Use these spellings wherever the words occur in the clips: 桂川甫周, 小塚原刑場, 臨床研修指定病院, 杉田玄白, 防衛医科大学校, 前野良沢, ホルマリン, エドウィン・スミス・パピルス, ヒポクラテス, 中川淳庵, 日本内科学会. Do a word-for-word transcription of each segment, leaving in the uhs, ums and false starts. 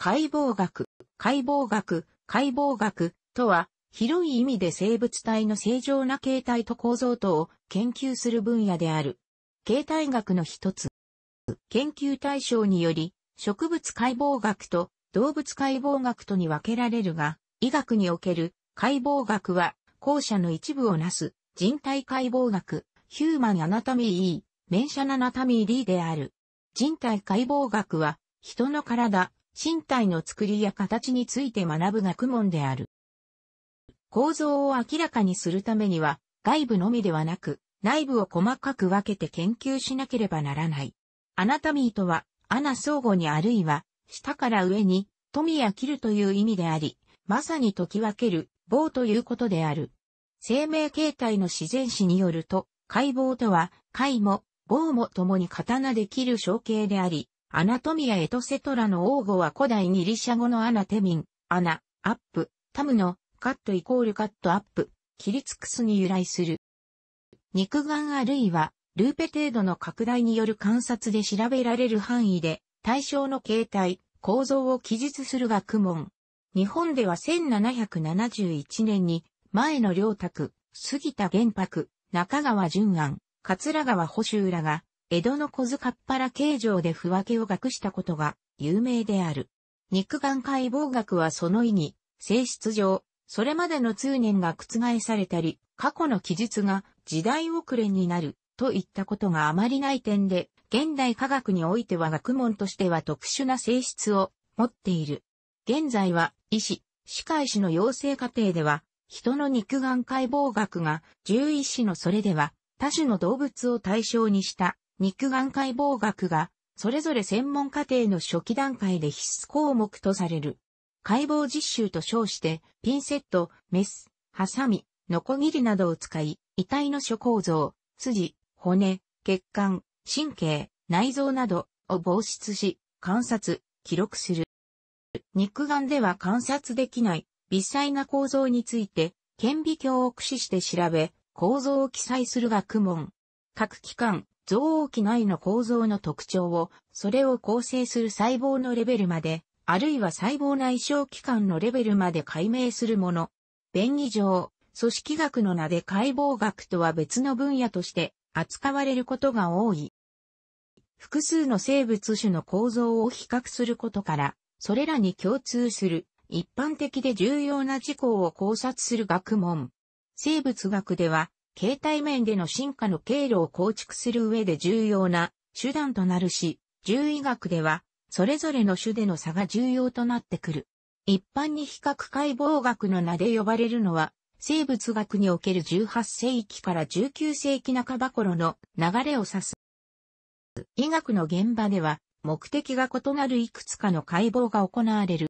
解剖学、解剖学、解剖学とは、広い意味で生物体の正常な形態と構造等を研究する分野である。形態学の一つ。研究対象により、植物解剖学と動物解剖学とに分けられるが、医学における解剖学は、後者の一部をなす人体解剖学、ヒューマンアナトミー E、メンシャンアナトミー D である。人体解剖学は、人の体、身体の作りや形について学ぶ学問である。構造を明らかにするためには、外部のみではなく、内部を細かく分けて研究しなければならない。アナトミーとは、アナ相互にあるいは、下から上に、富や切るという意味であり、まさに解き分ける、棒ということである。生命形態の自然史によると、解剖とは、解も、棒も共に刀で切る象形であり、アナトミアエトセトラの応語は古代ギリシャ語のアナテミン、アナ、アップ、タムのカットイコールカットアップ、切り尽くすに由来する。肉眼あるいはルーペ程度の拡大による観察で調べられる範囲で対象の形態、構造を記述する学問。日本ではせんななひゃくななじゅういちねんに前野良沢、杉田玄白、中川淳安、桂川保州らが江戸の小津かっぱら形状で腑分けを学したことが有名である。肉眼解剖学はその意義、性質上、それまでの通念が覆されたり、過去の記述が時代遅れになるといったことがあまりない点で、現代科学においては学問としては特殊な性質を持っている。現在は医師、歯科医師の養成課程では、人の肉眼解剖学が、獣医師のそれでは、他種の動物を対象にした、肉眼解剖学が、それぞれ専門課程の初期段階で必須項目とされる。解剖実習と称して、ピンセット、メス、ハサミ、ノコギリなどを使い、遺体の諸構造、筋、骨、血管、神経、内臓などを傍出し、観察、記録する。肉眼では観察できない、微細な構造について、顕微鏡を駆使して調べ、構造を記載する学問。各器官、臓器内の構造の特徴を、それを構成する細胞のレベルまで、あるいは細胞内小器官のレベルまで解明するもの。便宜上、組織学の名で解剖学とは別の分野として扱われることが多い。複数の生物種の構造を比較することから、それらに共通する一般的で重要な事項を考察する学問。生物学では、形態面での進化の経路を構築する上で重要な手段となるし、獣医学ではそれぞれの種での差が重要となってくる。一般に比較解剖学の名で呼ばれるのは、生物学におけるじゅうはっせいきからじゅうきゅうせいき半ば頃の流れを指す。医学の現場では目的が異なるいくつかの解剖が行われる。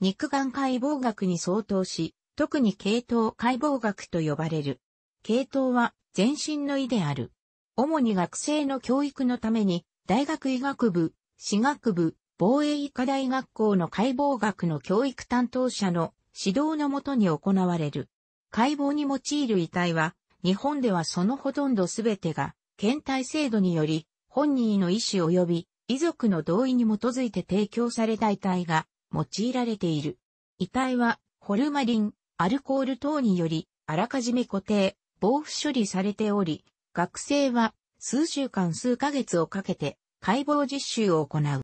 肉眼解剖学に相当し、特に系統解剖学と呼ばれる。系統は前身の意である。主に学生の教育のために、大学医学部、歯学部、防衛医科大学校の解剖学の教育担当者の指導のもとに行われる。解剖に用いる遺体は、日本ではそのほとんどすべてが、検体制度により、本人の意思及び遺族の同意に基づいて提供された遺体が用いられている。遺体は、ホルマリン、アルコール等により、あらかじめ固定、防腐処理されており、学生は数週間数ヶ月をかけて解剖実習を行う。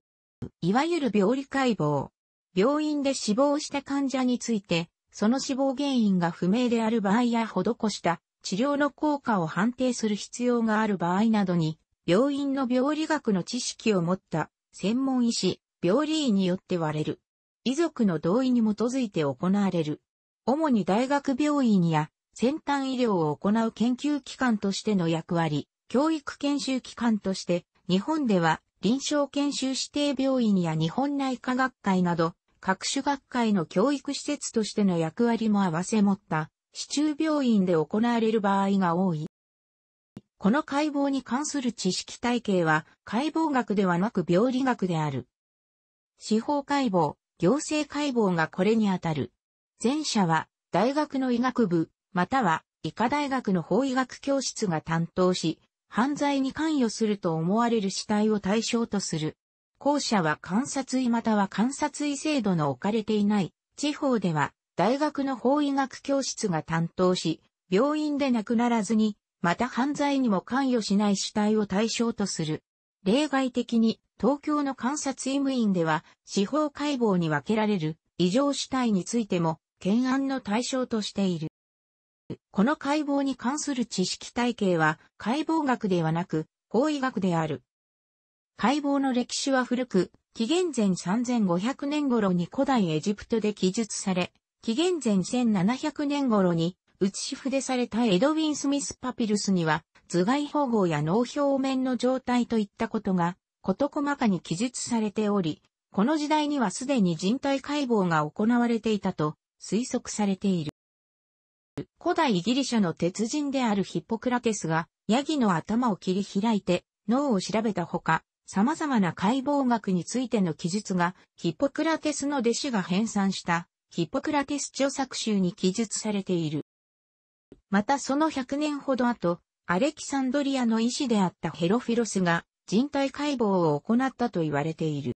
いわゆる病理解剖。病院で死亡した患者について、その死亡原因が不明である場合や施した治療の効果を判定する必要がある場合などに、病院の病理学の知識を持った専門医師、病理医によって割れる。遺族の同意に基づいて行われる。主に大学病院や、先端医療を行う研究機関としての役割、教育研修機関として、日本では臨床研修指定病院や日本内科学会など、各種学会の教育施設としての役割も併せ持った、市中病院で行われる場合が多い。この解剖に関する知識体系は、解剖学ではなく病理学である。司法解剖、行政解剖がこれにあたる。前者は、大学の医学部、または医科大学の法医学教室が担当し、犯罪に関与すると思われる死体を対象とする。後者は監察医または監察医制度の置かれていない地方では大学の法医学教室が担当し、病院で亡くならずに、また犯罪にも関与しない死体を対象とする。例外的に、東京の監察医務院では、司法解剖に分けられる異常死体についても、検案の対象としている。この解剖に関する知識体系は、解剖学ではなく、法医学である。解剖の歴史は古く、紀元前さんぜんごひゃくねん頃に古代エジプトで記述され、紀元前せんななひゃくねん頃に、写し筆されたエドウィン・スミス・パピルスには、頭蓋縫合や脳表面の状態といったことが、事細かに記述されており、この時代にはすでに人体解剖が行われていたと推測されている。古代ギリシャの鉄人であるヒポクラテスが、ヤギの頭を切り開いて脳を調べたほか、様々な解剖学についての記述が、ヒポクラテスの弟子が編纂した、ヒポクラテス著作集に記述されている。またそのひゃくねんほど後、アレキサンドリアの医師であったヘロフィロスが人体解剖を行ったと言われている。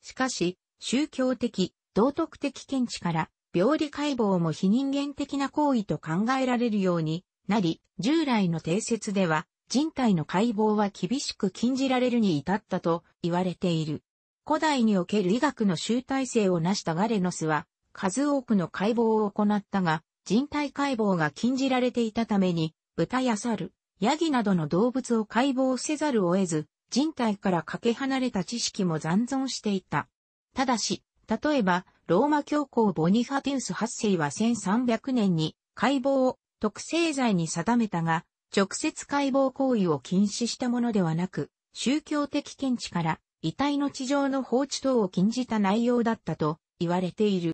しかし、宗教的、道徳的見地から、病理解剖も非人間的な行為と考えられるようになり、従来の定説では、人体の解剖は厳しく禁じられるに至ったと言われている。古代における医学の集大成を成したガレノスは、数多くの解剖を行ったが、人体解剖が禁じられていたために、豚や猿、ヤギなどの動物を解剖せざるを得ず、人体からかけ離れた知識も残存していた。ただし、例えば、ローマ教皇ボニファティウスはっせいはせんさんびゃくねんに解剖を特性罪に定めたが、直接解剖行為を禁止したものではなく、宗教的見地から遺体の地上の放置等を禁じた内容だったと言われている。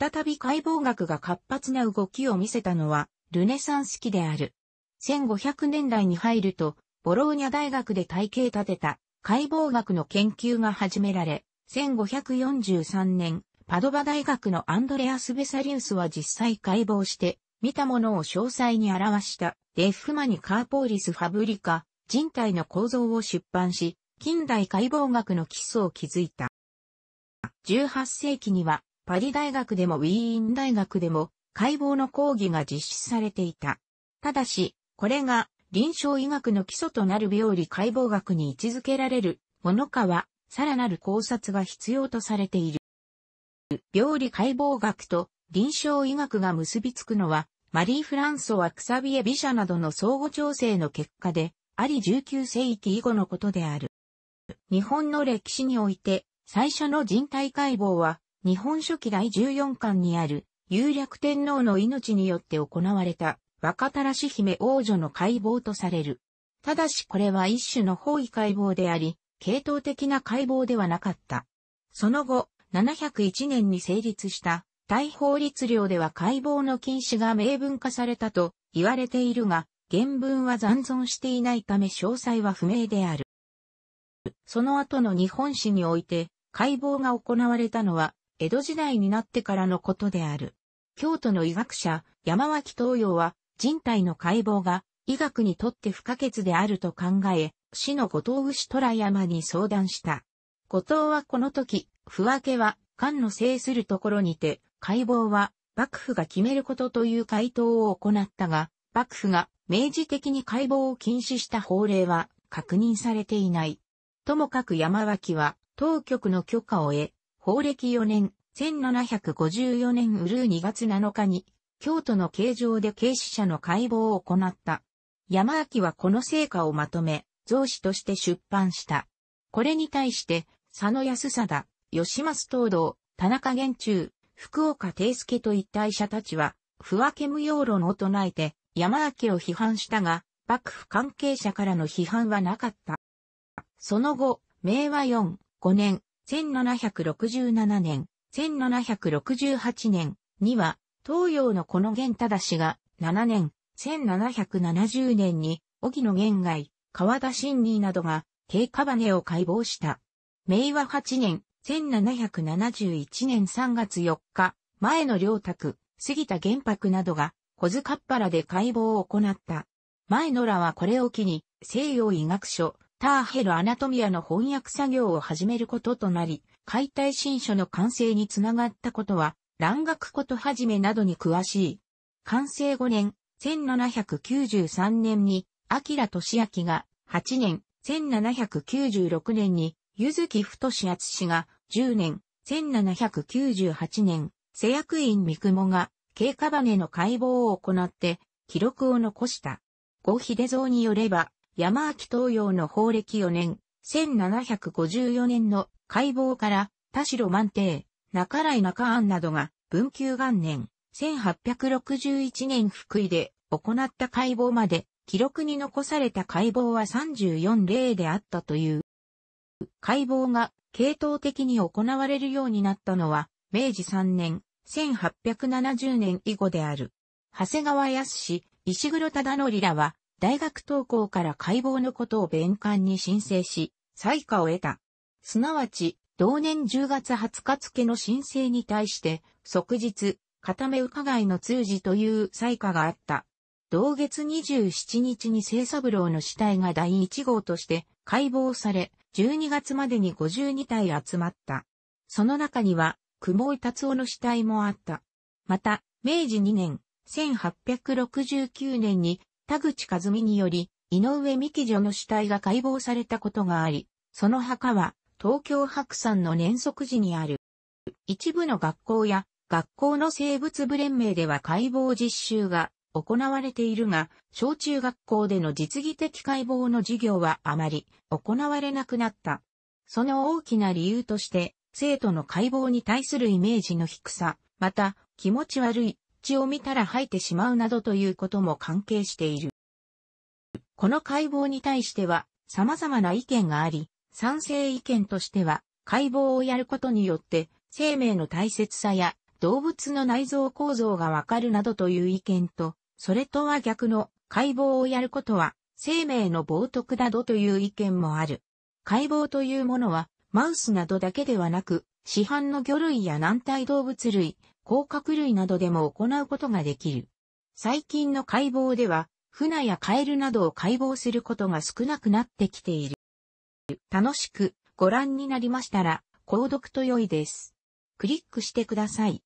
再び解剖学が活発な動きを見せたのは、ルネサンス期である。せんごひゃくねんだいに入ると、ボローニャ大学で体系立てた解剖学の研究が始められ、せんごひゃくよんじゅうさんねん、パドバ大学のアンドレアス・ベサリウスは実際解剖して、見たものを詳細に表した、デフマニカーポーリス・ファブリカ、人体の構造を出版し、近代解剖学の基礎を築いた。じゅうはっせいきには、パリ大学でもウィーン大学でも解剖の講義が実施されていた。ただし、これが臨床医学の基礎となる病理解剖学に位置づけられるものかは、さらなる考察が必要とされている。病理解剖学と臨床医学が結びつくのは、マリー・フランソワ・クサビエ・ビシャなどの相互調整の結果で、ありじゅうきゅうせいき以後のことである。日本の歴史において、最初の人体解剖は、日本書紀だいじゅうよんかんにある、雄略天皇の命によって行われた、若たらし姫王女の解剖とされる。ただしこれは一種の法医解剖であり、系統的な解剖ではなかった。その後、ななひゃくいちねんに成立した、大法律令では解剖の禁止が明文化されたと言われているが、原文は残存していないため詳細は不明である。その後の日本史において、解剖が行われたのは、江戸時代になってからのことである。京都の医学者、山脇東洋は、人体の解剖が医学にとって不可欠であると考え、市の後藤牛虎山に相談した。後藤はこの時、不分けは、官の制するところにて、解剖は、幕府が決めることという回答を行ったが、幕府が明示的に解剖を禁止した法令は確認されていない。ともかく山脇は、当局の許可を得、宝暦よねん、せんななひゃくごじゅうよねん閏にがつなのかに、京都の刑場で軽死者の解剖を行った。山脇はこの成果をまとめ、蔵子として出版した。これに対して、佐野安貞、吉松東堂、田中玄中、福岡貞介といった医者たちは、不分け無用論を唱えて、山脇を批判したが、幕府関係者からの批判はなかった。その後、めいわよんじゅうごねん、せんななひゃくろくじゅうななねん、せんななひゃくろくじゅうはちねんには、東洋のこの源忠がななねん、せんななひゃくななじゅうねんに、荻野源外、川田信義などが、定価羽を解剖した。めいわはちねん、せんななひゃくななじゅういちねんさんがつよっか、前野良沢、杉田玄白などが、小塚っ原で解剖を行った。前野らはこれを機に、西洋医学書、ターヘル・アナトミアの翻訳作業を始めることとなり、解体新書の完成につながったことは、蘭学ことはじめなどに詳しい。寛政ごねん、せんななひゃくきゅうじゅうさんねんに、明俊明が、はちねん、せんななひゃくきゅうじゅうろくねんに、柚木太厚氏が、じゅうねん、せんななひゃくきゅうじゅうはちねん、施薬院三雲が、京カバネの解剖を行って、記録を残した。呉秀蔵によれば、山脇東洋の宝暦よねん、せんななひゃくごじゅうよねんの解剖から、田代万定、中来中庵などが、文久元年、せんはっぴゃくろくじゅういちねん福井で行った解剖まで、記録に残された解剖はさんじゅうよんれいであったという。解剖が系統的に行われるようになったのは、明治さんねん、せんはっぴゃくななじゅうねん以後である。長谷川靖、石黒忠則らは、大学登校から解剖のことを弁官に申請し、裁可を得た。すなわち、同年じゅうがつはつか付の申請に対して、即日、片目伺いの通事という裁可があった。同月にじゅうしちにちに清三郎の死体がだいいちごうとして解剖され、じゅうにがつまでにごじゅうにたい集まった。その中には、雲井達夫の死体もあった。また、明治にねん、せんはっぴゃくろくじゅうきゅうねんに田口和美により井上三木女の死体が解剖されたことがあり、その墓は東京白山の念即寺にある。一部の学校や学校の生物部連盟では解剖実習が行われているが、小中学校での実技的解剖の授業はあまり行われなくなった。その大きな理由として、生徒の解剖に対するイメージの低さ、また気持ち悪い。血を見たら吐いてしまうなどということも関係している。この解剖に対しては様々な意見があり、賛成意見としては解剖をやることによって生命の大切さや動物の内臓構造がわかるなどという意見と、それとは逆の解剖をやることは生命の冒涜だどという意見もある。解剖というものはマウスなどだけではなく、市販の魚類や軟体動物類、甲殻類などでも行うことができる。最近の解剖では、船やカエルなどを解剖することが少なくなってきている。楽しくご覧になりましたら、購読と良いです。クリックしてください。